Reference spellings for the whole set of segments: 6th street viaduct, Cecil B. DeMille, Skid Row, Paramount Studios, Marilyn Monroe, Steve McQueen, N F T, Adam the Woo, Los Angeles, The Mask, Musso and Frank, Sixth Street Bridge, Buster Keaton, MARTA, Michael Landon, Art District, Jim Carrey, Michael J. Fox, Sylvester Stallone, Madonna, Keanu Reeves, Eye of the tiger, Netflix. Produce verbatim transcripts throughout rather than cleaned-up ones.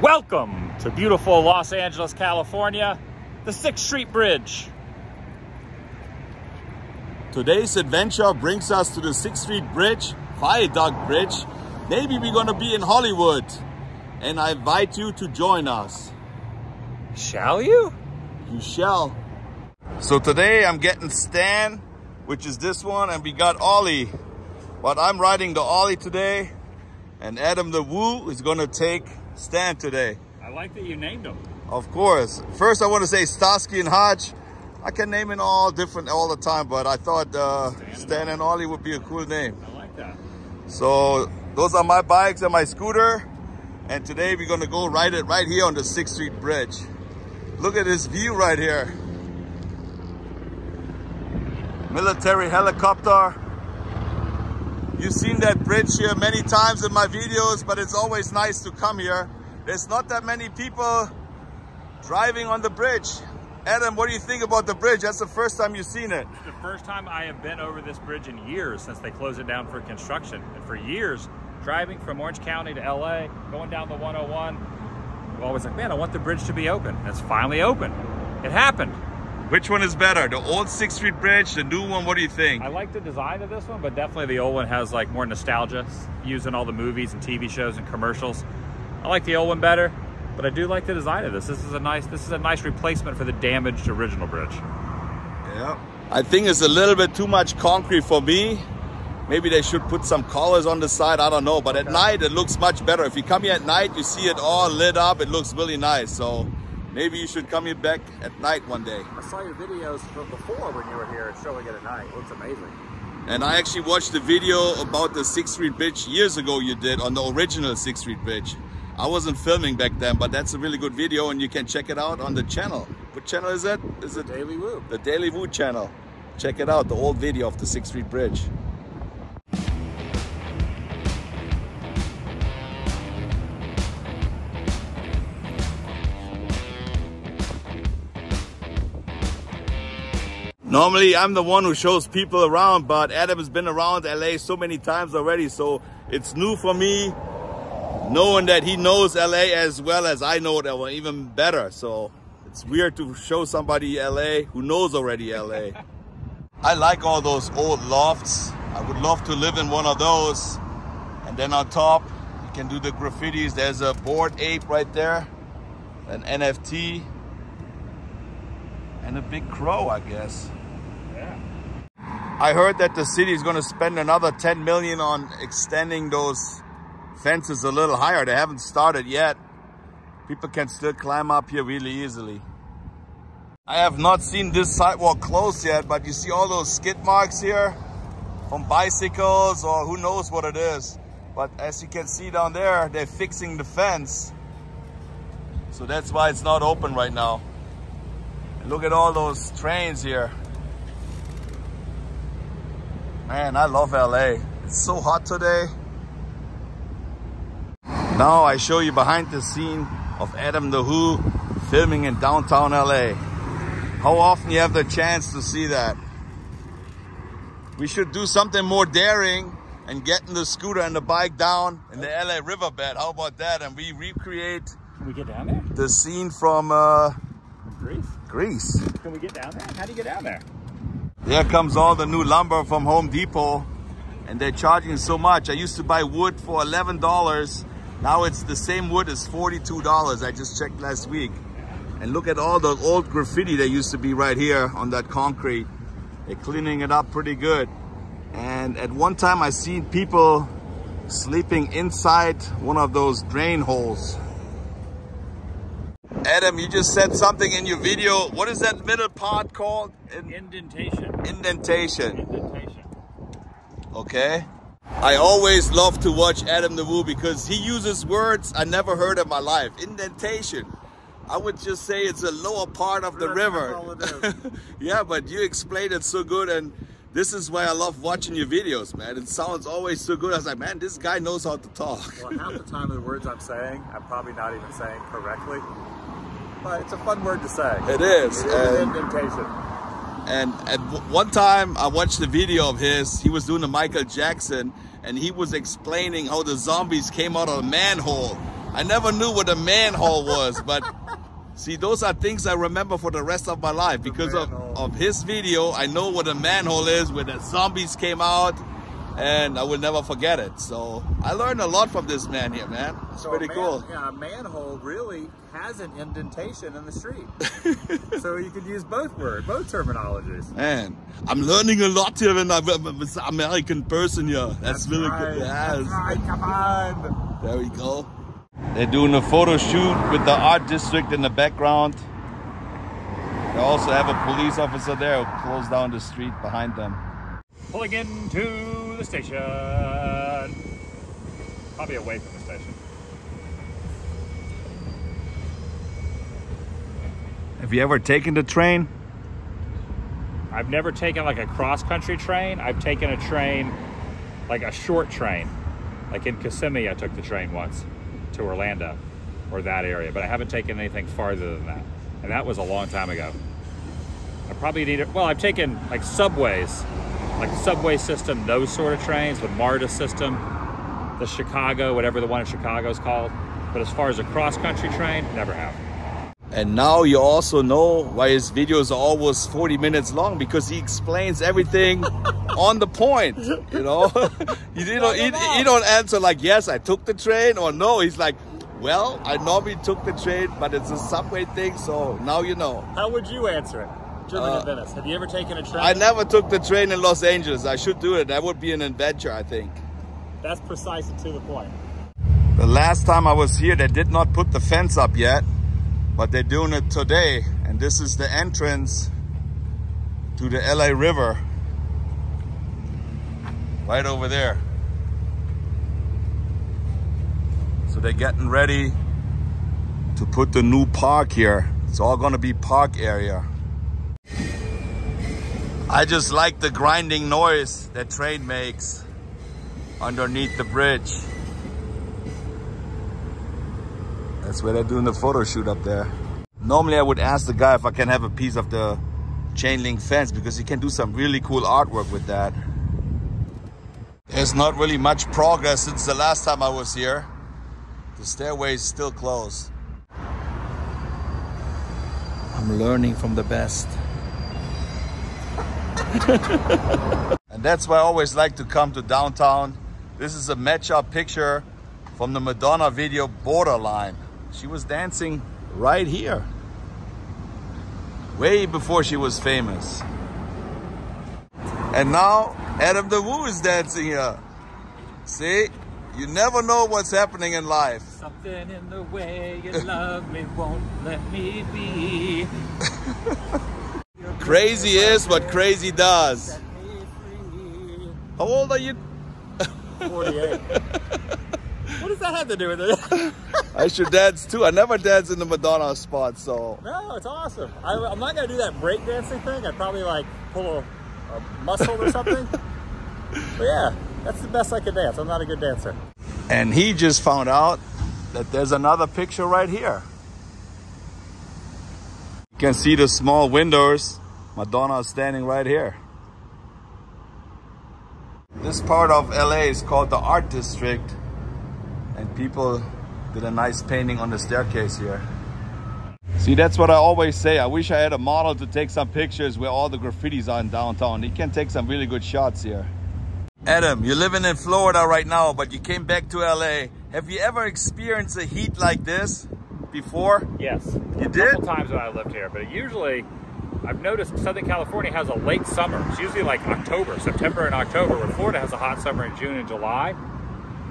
Welcome to beautiful Los Angeles, California, the Sixth Street Bridge. Today's adventure brings us to the Sixth Street Bridge, Viaduct Bridge. Maybe we're gonna be in Hollywood, and I invite you to join us. Shall you? You shall. So today I'm getting Stan, which is this one, and we got Ollie. But I'm riding the Ollie today, and Adam the Woo is gonna take Stan today. I like that you named him. Of course. First I want to say Starsky and Hutch. I can name it all different all the time, but I thought uh, Stan, Stan and Ollie would be a cool name. I like that. So those are my bikes and my scooter. And today we're going to go ride it right here on the Sixth Street Bridge. Look at this view right here. Military helicopter. You've seen that bridge here many times in my videos, but it's always nice to come here. There's not that many people driving on the bridge. Adam, what do you think about the bridge? That's the first time you've seen it. It's the first time I have been over this bridge in years, since they closed it down for construction. And for years, driving from Orange County to L A, going down the one oh one, I'm always like, man, I want the bridge to be open. And it's finally open. It happened. Which one is better, the old Sixth Street Bridge, the new one? What do you think? I like the design of this one, but definitely the old one has like more nostalgia, using all the movies and T V shows and commercials. I like the old one better, but I do like the design of this. This is a nice, this is a nice replacement for the damaged original bridge. Yeah, I think it's a little bit too much concrete for me. Maybe they should put some colors on the side. I don't know, but okay. At night it looks much better. If you come here at night, you see it all lit up. It looks really nice. So. Maybe you should come here back at night one day. I saw your videos from before when you were here showing it at night. It looks amazing. And I actually watched the video about the Sixth Street Bridge years ago you did on the original Sixth Street Bridge. I wasn't filming back then, but that's a really good video and you can check it out on the channel. What channel is that? Is it Daily Woo. The Daily Woo channel. Check it out, the old video of the Sixth Street Bridge. Normally, I'm the one who shows people around, but Adam has been around L A so many times already, so it's new for me knowing that he knows L A as well as I know L A, even better. So it's weird to show somebody L A who knows already L A. I like all those old lofts. I would love to live in one of those. And then on top, you can do the graffitis. There's a Bored Ape right there, an N F T, and a big crow, I guess. I heard that the city is going to spend another ten million dollars on extending those fences a little higher. They haven't started yet. People can still climb up here really easily. I have not seen this sidewalk closed yet, but you see all those skid marks here from bicycles or who knows what it is. But as you can see down there, they're fixing the fence. So that's why it's not open right now. And look at all those trains here. Man, I love L A. It's so hot today. Now I show you behind the scene of Adam the Who filming in downtown L A. How often you have the chance to see that? We should do something more daring and getting the scooter and the bike down in the L A riverbed. How about that? And we recreate Can we get down there? The scene from uh, Greece. Greece. Can we get down there? How do you get down there? There comes all the new lumber from Home Depot, and they're charging so much. I used to buy wood for eleven dollars. Now it's the same wood is forty-two dollars. I just checked last week. And look at all the old graffiti that used to be right here on that concrete. They're cleaning it up pretty good. And at one time I seen people sleeping inside one of those drain holes. Adam, you just said something in your video. What is that middle part called? In Indentation. Indentation. Indentation. Okay. I always love to watch Adam the Woo because he uses words I never heard in my life. Indentation. I would just say it's a lower part of the river. Yeah, but you explained it so good, and this is why I love watching your videos, man. It sounds always so good. I was like, man, this guy knows how to talk. Well, half the time the words I'm saying, I'm probably not even saying correctly. But it's a fun word to say. It is. It is and, an indentation. And at one time, I watched the video of his. He was doing the Michael Jackson, and he was explaining how the zombies came out of a manhole. I never knew what a manhole was, but see, those are things I remember for the rest of my life. Because of, of his video, I know what a manhole is, where the zombies came out, and I will never forget it. So I learned a lot from this man here, man. It's so pretty man, cool. Yeah, a manhole really has an indentation in the street. So you could use both words, both terminologies. Man, I'm learning a lot here, and I'm an American person here. That's, That's really right. good. Yes. That's right, come on. There we go. They're doing a photo shoot with the art district in the background. They also have a police officer there who closed down the street behind them. Pulling into the station. Probably away from the station. Have you ever taken the train? I've never taken like a cross-country train. I've taken a train, like a short train. Like in Kissimmee, I took the train once to Orlando or that area, but I haven't taken anything farther than that. And that was a long time ago. I probably need it. Well, I've taken like subways, like the subway system, those sort of trains, the MARTA system, the Chicago, whatever the one in Chicago is called. But as far as a cross-country train, never have. And now you also know why his videos are almost forty minutes long, because he explains everything on the point, you know? he, you know, he, he don't answer like, yes, I took the train, or no. He's like, well, I normally took the train, but it's a subway thing, so now you know. How would you answer it? Uh, Venice. Have you ever taken a train? I never took the train in Los Angeles. I should do it. That would be an adventure, I think. That's precise and to the point. The last time I was here, they did not put the fence up yet, but they're doing it today. And this is the entrance to the L A River. Right over there. So they're getting ready to put the new park here. It's all going to be park area. I just like the grinding noise that train makes underneath the bridge. That's where they're doing the photo shoot up there. Normally I would ask the guy if I can have a piece of the chain link fence, because he can do some really cool artwork with that. There's not really much progress since the last time I was here. The stairway is still closed. I'm learning from the best. And that's why I always like to come to downtown. This is a match-up picture from the Madonna video Borderline. She was dancing right here, way before she was famous. And now Adam the Woo is dancing here. See, you never know what's happening in life. Something in the way you love me won't let me be. Crazy is what crazy does. How old are you? forty-eight. What does that have to do with it? I should dance too. I never dance in the Madonna spot, so. No, it's awesome. I, I'm not going to do that breakdancing thing. I'd probably like pull a, a muscle or something. But yeah, that's the best I could dance. I'm not a good dancer. And he just found out that there's another picture right here. You can see the small windows. Madonna is standing right here. This part of L A is called the Art District, and people did a nice painting on the staircase here. See, that's what I always say. I wish I had a model to take some pictures where all the graffitis are in downtown. He can take some really good shots here. Adam, you're living in Florida right now, but you came back to L A. Have you ever experienced a heat like this before? Yes. You did? A couple times when I lived here, but usually I've noticed Southern California has a late summer. It's usually like October, September and October, where Florida has a hot summer in June and July.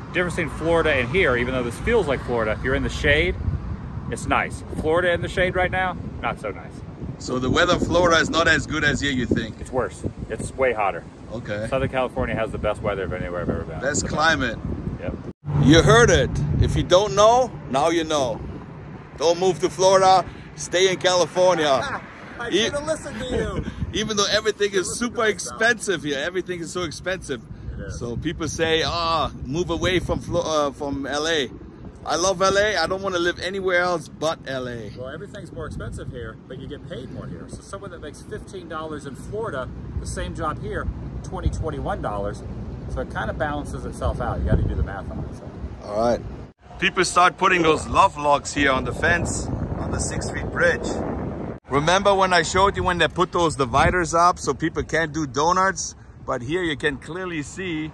The difference between Florida and here, even though this feels like Florida, if you're in the shade, it's nice. Florida in the shade right now, not so nice. So the weather in Florida is not as good as here, you think? It's worse. It's way hotter. Okay. Southern California has the best weather of anywhere I've ever been. Best climate. Yep. You heard it. If you don't know, now you know. Don't move to Florida. Stay in California. I should have listened to you. Even though everything is super expensive here, everything is so expensive. Is. So people say, ah, oh, move away from uh, from L A. I love L A. I don't want to live anywhere else but L A. Well, everything's more expensive here, but you get paid more here. So someone that makes fifteen dollars in Florida, the same job here, twenty, twenty-one dollars. So it kind of balances itself out. You got to do the math on it. So. All right. people start putting those love logs here on the fence on the Sixth Street Bridge. Remember when I showed you when they put those dividers up so people can't do donuts? But here you can clearly see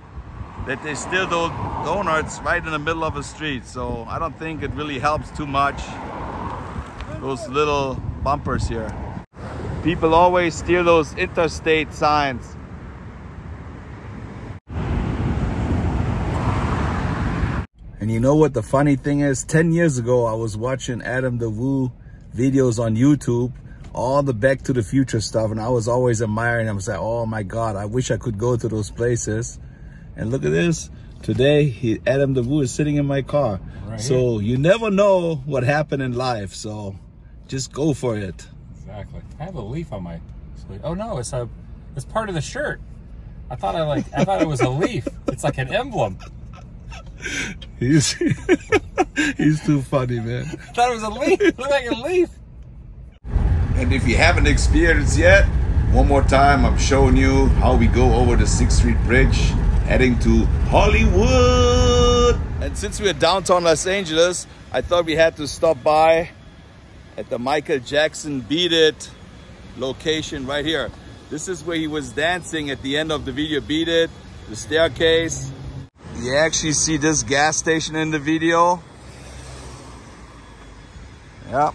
that they still do donuts right in the middle of a street. So I don't think it really helps too much, those little bumpers here. People always steal those interstate signs. And you know what the funny thing is? ten years ago, I was watching Adam the Woo videos on YouTube, all the Back to the Future stuff, and I was always admiring. I was like, oh my God, I wish I could go to those places. And look at this. Today, he, Adam the Woo is sitting in my car. Right so here. You never know what happened in life. So just go for it. Exactly. I have a leaf on my sleeve. Oh no, it's a, it's part of the shirt. I thought I like, I thought it was a leaf. It's like an emblem. He's, he's too funny, man. I thought it was a leaf. It looked like a leaf. And if you haven't experienced yet, one more time, I'm showing you how we go over the Sixth Street Bridge, heading to Hollywood. And since we're downtown Los Angeles, I thought we had to stop by at the Michael Jackson Beat It location right here. This is where he was dancing at the end of the video Beat It, the staircase. You actually see this gas station in the video. Yep.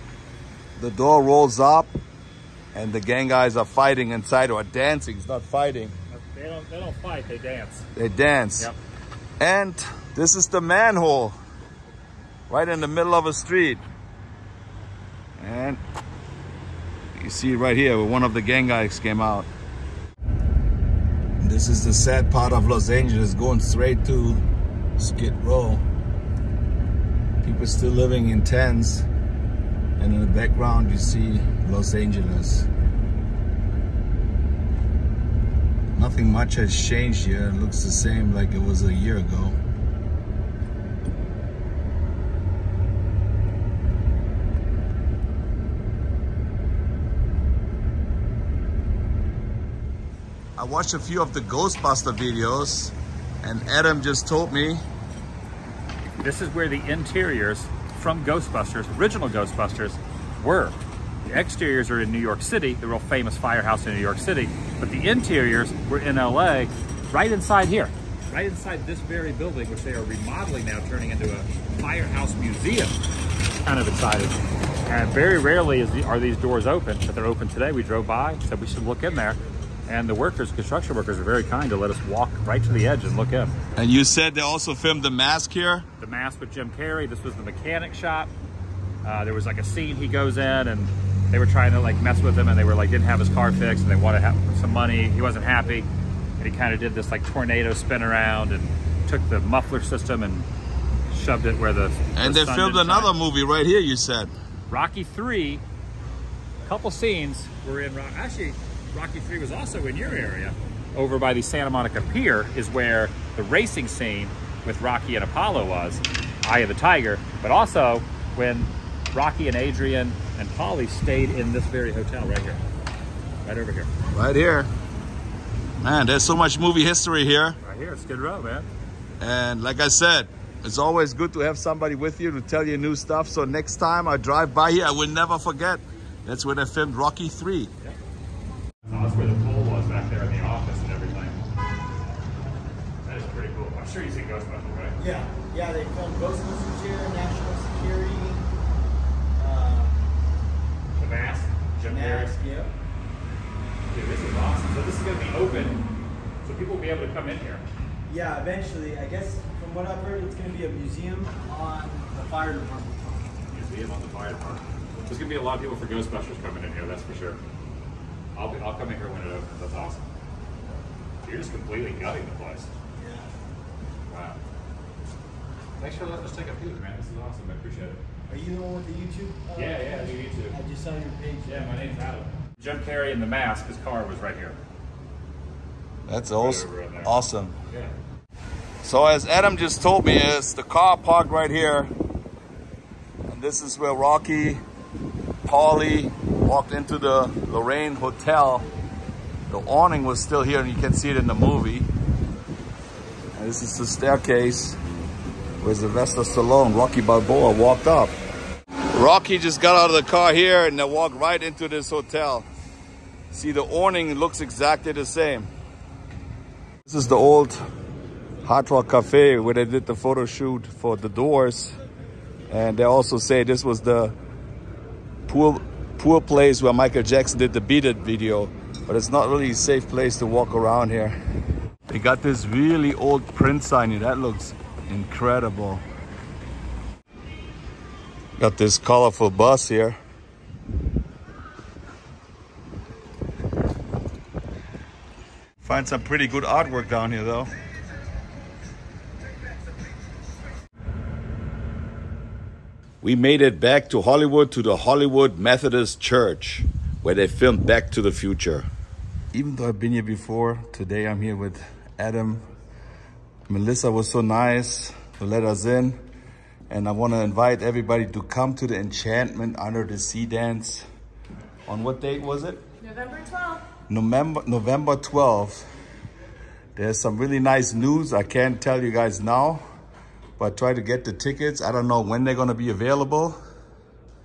The door rolls up and the gang guys are fighting inside, or dancing. It's not fighting. They don't, they don't fight, they dance. They dance. Yep. And this is the manhole right in the middle of a street. And you see right here where one of the gang guys came out. This is the sad part of Los Angeles, going straight to Skid Row. People still living in tents. And in the background, you see Los Angeles. Nothing much has changed here. It looks the same like it was a year ago. I watched a few of the Ghostbuster videos, and Adam just told me this is where the interiors from Ghostbusters, original Ghostbusters, were. The exteriors are in New York City, the real famous firehouse in New York City, but the interiors were in L A, right inside here, right inside this very building, which they are remodeling now, turning into a firehouse museum. Kind of excited. And very rarely is the, are these doors open, but they're open today. We drove by, said we should look in there, and the workers, construction workers, are very kind to let us walk right to the edge and look in. And you said they also filmed The Mask here? The Mask with Jim Carrey. This was the mechanic shop. Uh, there was like a scene he goes in, and they were trying to like mess with him, and they were like didn't have his car fixed, and they wanted to have some money. He wasn't happy, and he kind of did this like tornado spin around and took the muffler system and shoved it where the and the they sun filmed another shine. Movie right here. You said Rocky three. A couple scenes were in Rocky. Actually, Rocky three was also in your area. Over by the Santa Monica Pier is where the racing scene with Rocky and Apollo was, Eye of the Tiger, but also when Rocky and Adrian and Polly stayed in this very hotel right here. Right over here. Right here. Man, there's so much movie history here. Right here, Skid Row, man. And like I said, it's always good to have somebody with you to tell you new stuff. So next time I drive by here, I will never forget. That's where they filmed Rocky three. Yeah. That's where the pool was back there in the office and everything. That is pretty cool. I'm sure you've seen Ghostbusters, right? Yeah. Yeah, they filmed Ghostbusters here, National Security. Uh, the Mask, Jim Carrey. Yeah. Dude, this is awesome. So this is going to be open, so people will be able to come in here. Yeah, eventually. I guess from what I've heard, it's going to be a museum on the fire department. Museum on the fire department. There's going to be a lot of people for Ghostbusters coming in here, that's for sure. I'll, be, I'll come in here when it opens. That's awesome. You're just completely gutting the place. Yeah. Wow. Thanks for letting us take a peek, man. This is awesome. I appreciate it. Are you the one with the YouTube? Uh, yeah, yeah, I do YouTube. I just saw your page. Yeah, my name's Adam. Jim Carrey in The Mask, his car was right here. That's awesome. Right awesome. Yeah. So as Adam just told me, is the car parked right here. And this is where Rocky, Paulie walked into the Lorraine Hotel. The awning was still here, and you can see it in the movie. And this is the staircase. where Sylvester Stallone, Rocky Balboa, walked up. Rocky just got out of the car here and they walked right into this hotel. See, the awning looks exactly the same. This is the old Hard Rock Cafe where they did the photo shoot for The Doors. And they also say this was the poor, poor place where Michael Jackson did the Beat It video. But it's not really a safe place to walk around here. They got this really old print sign here. That looks incredible. Got this colorful bus here. Find some pretty good artwork down here though. We made it back to Hollywood, to the Hollywood Methodist Church, where they filmed Back to the Future. Even though I've been here before, today I'm here with Adam. Melissa was so nice to let us in. And I want to invite everybody to come to the Enchantment Under the Sea Dance. On what date was it? November twelfth. November, November twelfth. There's some really nice news I can't tell you guys now, but try to get the tickets. I don't know when they're going to be available.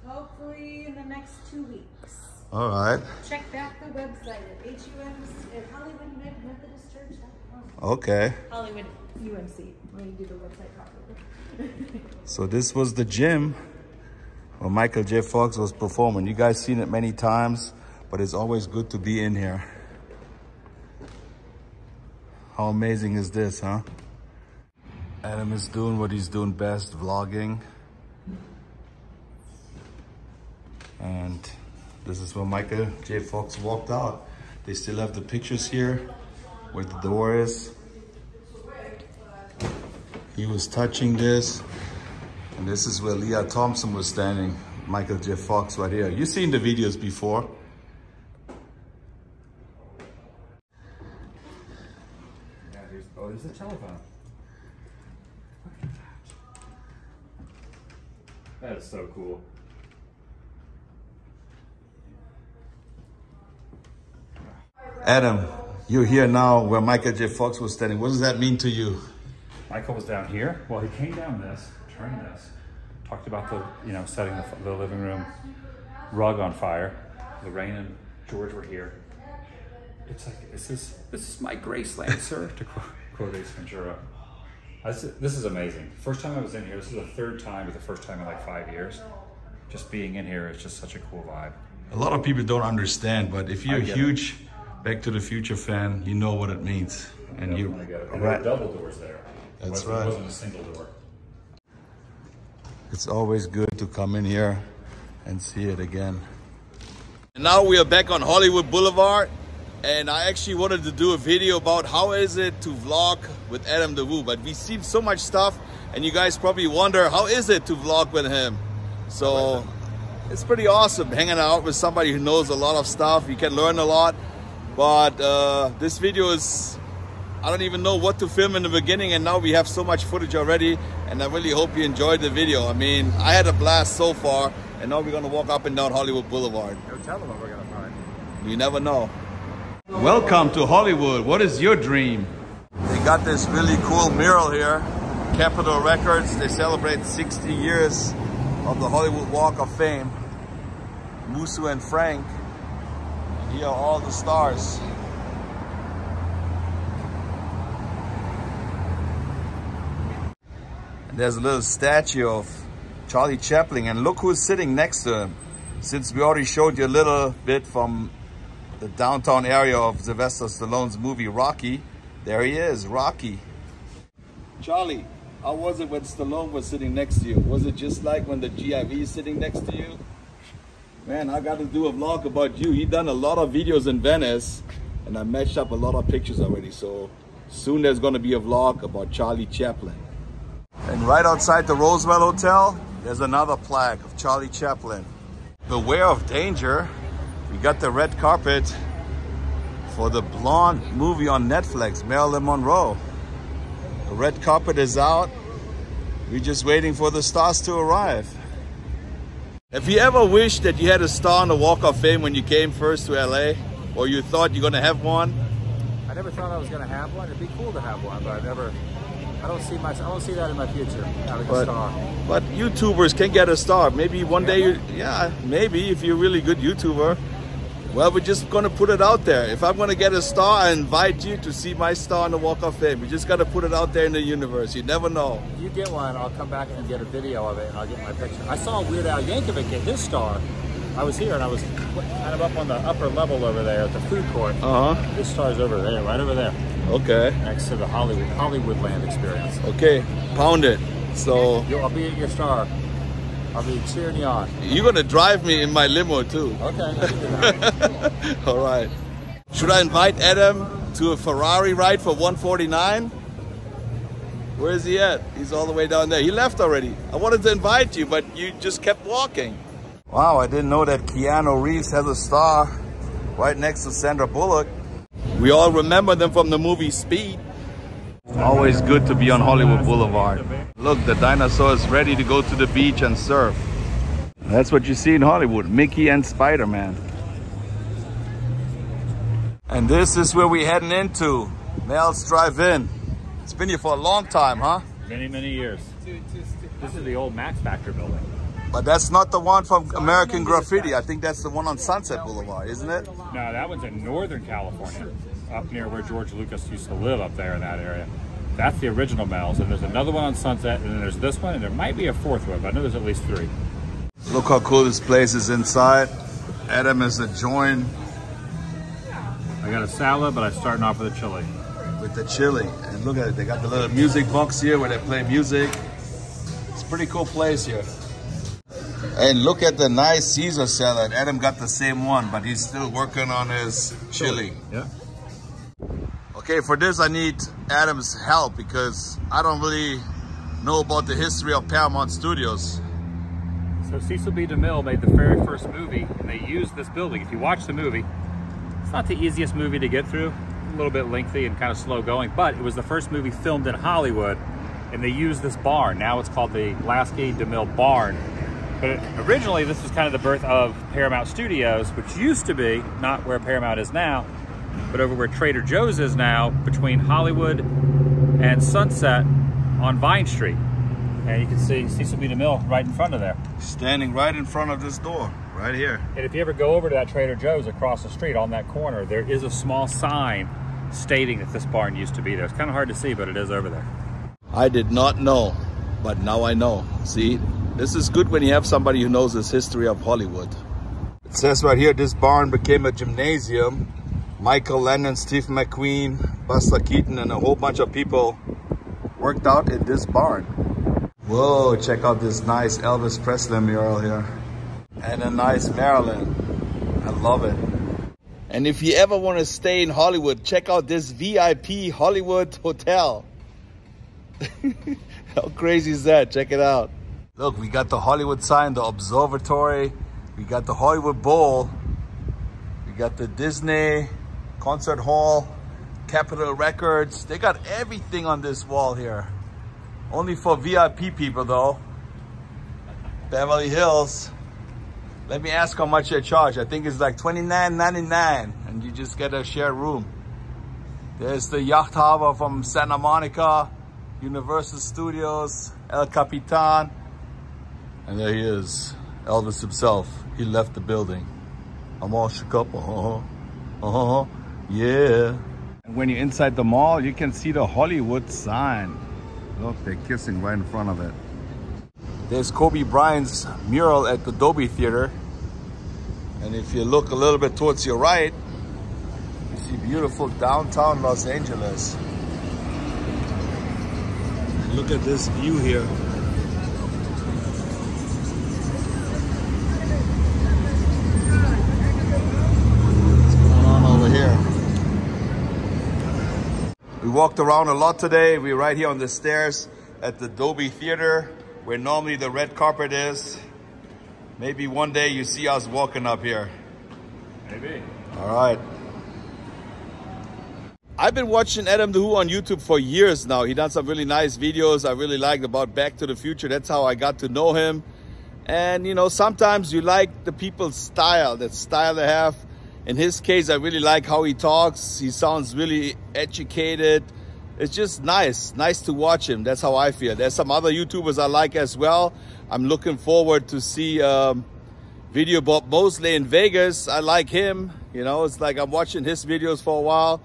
Hopefully in the next two weeks. All right. Check back the website at H U M C at Hollywood Methodist Church. Okay. Hollywood U M C. When you do the website properly. So this was the gym where Michael J. Fox was performing. You guys seen it many times, but it's always good to be in here. How amazing is this, huh? Adam is doing what he's doing best, vlogging. And this is where Michael J. Fox walked out. They still have the pictures here where the door is. He was touching this. And this is where Leah Thompson was standing. Michael J. Fox right here. You've seen the videos before. Yeah, there's, oh, there's a telephone. That is so cool. Adam, you're here now where Michael J. Fox was standing. What does that mean to you? Michael was down here. Well, he came down this, turned this, talked about the, you know, setting the, the living room rug on fire. Lorraine and George were here. It's like, this is, this is my Graceland, sir, to quote Ace Ventura. This is amazing. First time I was in here. This is the third time, but the first time in like five years. Just being in here, it's just such a cool vibe. A lot of people don't understand, but if you're a huge it. Back to the Future fan, you know what it means. And I you, it. And right. There were double doors there. That's it wasn't, right. It wasn't a single door. It's always good to come in here and see it again. And now we are back on Hollywood Boulevard. And I actually wanted to do a video about how is it to vlog with Adam the Woo. But we've seen so much stuff and you guys probably wonder, how is it to vlog with him? So it's pretty awesome hanging out with somebody who knows a lot of stuff. You can learn a lot. But uh, this video is, I don't even know what to film in the beginning. And now we have so much footage already. And I really hope you enjoyed the video. I mean, I had a blast so far. And now we're going to walk up and down Hollywood Boulevard. Go tell them what we're going to find. You never know. Welcome to Hollywood. What is your dream? They got this really cool mural here. Capitol Records. They celebrate sixty years of the Hollywood Walk of Fame. Musso and Frank. Here are all the stars. And there's a little statue of Charlie Chaplin. And look who's sitting next to him. Since we already showed you a little bit from the downtown area of Sylvester Stallone's movie Rocky. There he is, Rocky. Charlie, how was it when Stallone was sitting next to you? Was it just like when the G I V is sitting next to you? Man, I got to do a vlog about you. He done a lot of videos in Venice and I matched up a lot of pictures already. So soon there's going to be a vlog about Charlie Chaplin. And right outside the Roosevelt Hotel, there's another plaque of Charlie Chaplin. Beware of danger. We got the red carpet for the Blonde movie on Netflix, Marilyn Monroe. The red carpet is out. We're just waiting for the stars to arrive. Have you ever wished that you had a star on the Walk of Fame when you came first to L A? Or you thought you're going to have one? I never thought I was going to have one. It'd be cool to have one, but I never, I I don't see my, I don't see that in my future. Not like but, a star. But YouTubers can get a star. Maybe one yeah. day, you, yeah, maybe if you're a really good YouTuber. Well, we're just gonna put it out there. If I'm gonna get a star, I invite you to see my star on the Walk of Fame. We just gotta put it out there in the universe. You never know. If you get one, I'll come back and get a video of it, and I'll get my picture. I saw Weird Al Yankovic get his star. I was here, and I was kind of up on the upper level over there at the food court. Uh huh. His star's over there, right over there. Okay. Next to the Hollywood Hollywoodland experience. Okay, pound it. So Yo, I'll be at your star. I'll be cheering you on. You're gonna drive me in my limo too. Okay. All right. Should I invite Adam to a Ferrari ride for one forty-nine? Where is he at? He's all the way down there. He left already. I wanted to invite you, but you just kept walking. Wow, I didn't know that Keanu Reeves has a star right next to Sandra Bullock. We all remember them from the movie Speed. Always good to be on Hollywood Boulevard. Look, the dinosaur is ready to go to the beach and surf. That's what you see in Hollywood, Mickey and Spider-Man. And this is where we're heading into, Mel's Drive-In. It's been here for a long time, huh? Many, many years. This is the old Max Factor building. But that's not the one from American Graffiti. I think that's the one on Sunset Boulevard, isn't it? No, that one's in Northern California, up near where George Lucas used to live up there in that area. That's the original Mel's, and there's another one on Sunset, and then there's this one, and there might be a fourth one, but I know there's at least three. Look how cool this place is inside. Adam is a joint. I got a salad, but I'm starting off with a chili. With the chili, and look at it. They got the little music box here where they play music. It's a pretty cool place here. And look at the nice Caesar salad. Adam got the same one, but he's still working on his chili. Yeah. Okay, for this I need Adam's help because I don't really know about the history of Paramount Studios. So Cecil B. DeMille made the very first movie, and they used this building. If you watch the movie, it's not the easiest movie to get through. A little bit lengthy and kind of slow going, but it was the first movie filmed in Hollywood, and they used this barn. Now it's called the Lasky DeMille Barn. But originally, this was kind of the birth of Paramount Studios, which used to be, not where Paramount is now, but over where Trader Joe's is now, between Hollywood and Sunset on Vine Street. And you can see Cecil B. DeMille right in front of there. Standing right in front of this door, right here. And if you ever go over to that Trader Joe's across the street on that corner, there is a small sign stating that this barn used to be there. It's kind of hard to see, but it is over there. I did not know, but now I know. See? This is good when you have somebody who knows this history of Hollywood. It says right here, this barn became a gymnasium. Michael Landon, Steve McQueen, Buster Keaton, and a whole bunch of people worked out at this barn. Whoa, check out this nice Elvis Presley mural here. And a nice Marilyn. I love it. And if you ever want to stay in Hollywood, check out this V I P Hollywood Hotel. How crazy is that? Check it out. Look, we got the Hollywood sign, the observatory, we got the Hollywood Bowl, we got the Disney Concert Hall, Capitol Records. They got everything on this wall here. Only for V I P people though. Beverly Hills. Let me ask how much they charge. I think it's like twenty-nine ninety-nine and you just get a shared room. There's the Yacht Harbor from Santa Monica, Universal Studios, El Capitan. And there he is, Elvis himself. He left the building. I'm all shook up, uh-huh, uh-huh, yeah. And when you're inside the mall, you can see the Hollywood sign. Look, they're kissing right in front of it. There's Kobe Bryant's mural at the Dolby Theater. And if you look a little bit towards your right, you see beautiful downtown Los Angeles. And look at this view here. Walked around a lot today. We're right here on the stairs at the Dolby Theater where normally the red carpet is. Maybe one day you see us walking up here. Maybe. All right. I've been watching Adam the Woo on YouTube for years now. He done some really nice videos I really liked about Back to the Future. That's how I got to know him. And you know, sometimes you like the people's style, that style they have. In his case, I really like how he talks. He sounds really educated, it's just nice, nice to watch him. That's how I feel. There's some other YouTubers I like as well. I'm looking forward to see um, Video Bob Bolsley in Vegas. I like him. You know, it's like I'm watching his videos for a while.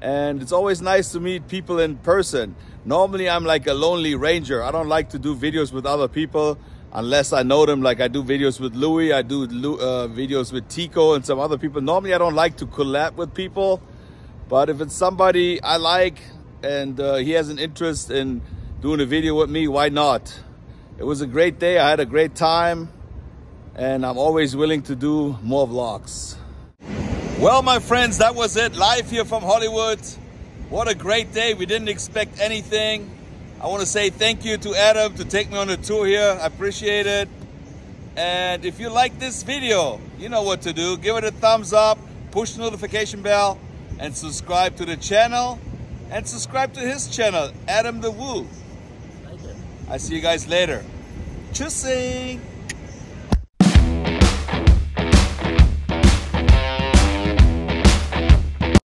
And it's always nice to meet people in person. Normally, I'm like a lonely ranger. I don't like to do videos with other people unless I know them. Like I do videos with Louis, I do uh, videos with Tico and some other people. Normally, I don't like to collab with people. But if it's somebody I like and uh, he has an interest in doing a video with me, why not? It was a great day. I had a great time. And I'm always willing to do more vlogs. Well, my friends, that was it. Live here from Hollywood. What a great day. We didn't expect anything. I want to say thank you to Adam to take me on a tour here. I appreciate it. And if you like this video, you know what to do. Give it a thumbs up, push the notification bell, and subscribe to the channel. And subscribe to his channel, Adam the Woo. I see you guys later. Tschüssing.